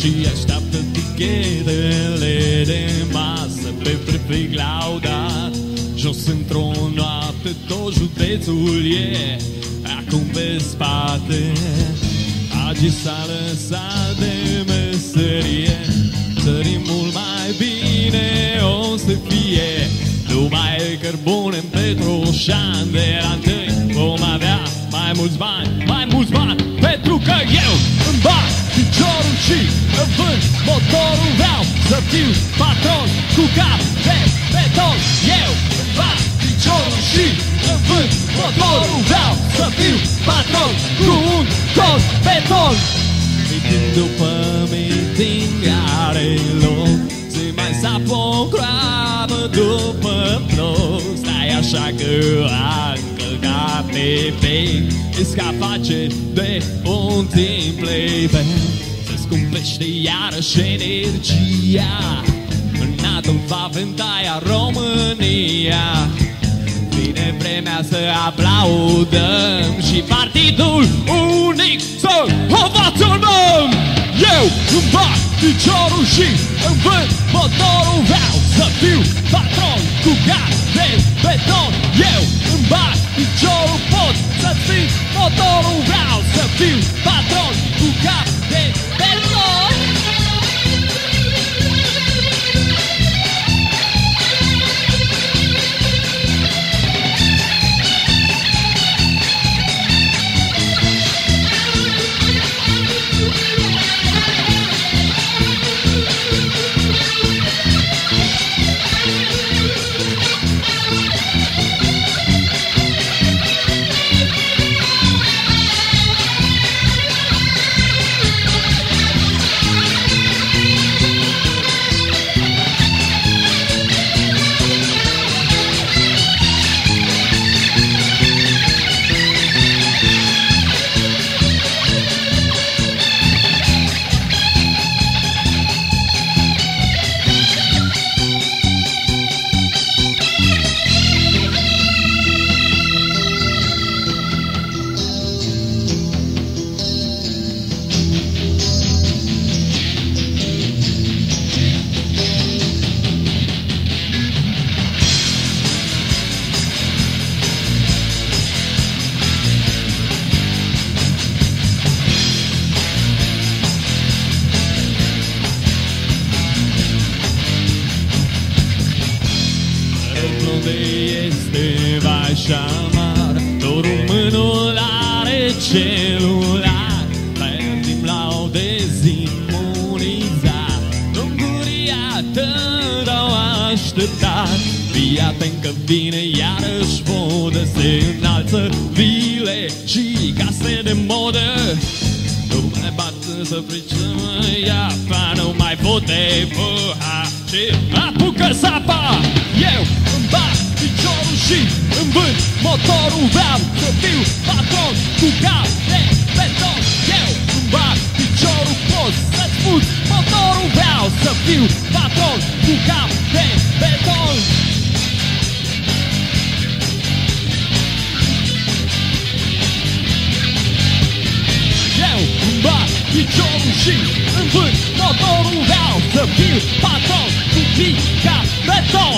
și așteaptă tichetele de masă pe prefect laudat. Jos într-o noapte tot județul e acum pe spate. Agi s-a lăsat de meserie, țărim mult mai bine o să fie. Nu mai e cărbune în Petroșan, de la întâi vom avea mai mulți bani, mai mulți bani. Pentru că eu îmi bat piciorul și îmi vând motorul, vreau să fiu patron cu cap de beton. Eu îmi bat piciorul și îmi vând motorul, vreau să fiu patron cu un tot beton. Mitin după mitin care loc, se mai sapă o groabă după ploc. Stai așa că ai încălcat pe pechi, îți ca face de un timp playback. Se-ți cumpește iarăși energia, în atom va vântaia România. Vine vremea să aplaudăm și Partidul Unic să ovaționăm. Eu îmi bat piciorul și îmi vând motorul, vreau să fiu patron cu gard de beton. Eu îmi bat piciorul, pot să-ți vin motorul, vreau să fiu patron cu gard de beton. Motorul vreau să fiu patron cu pica beton.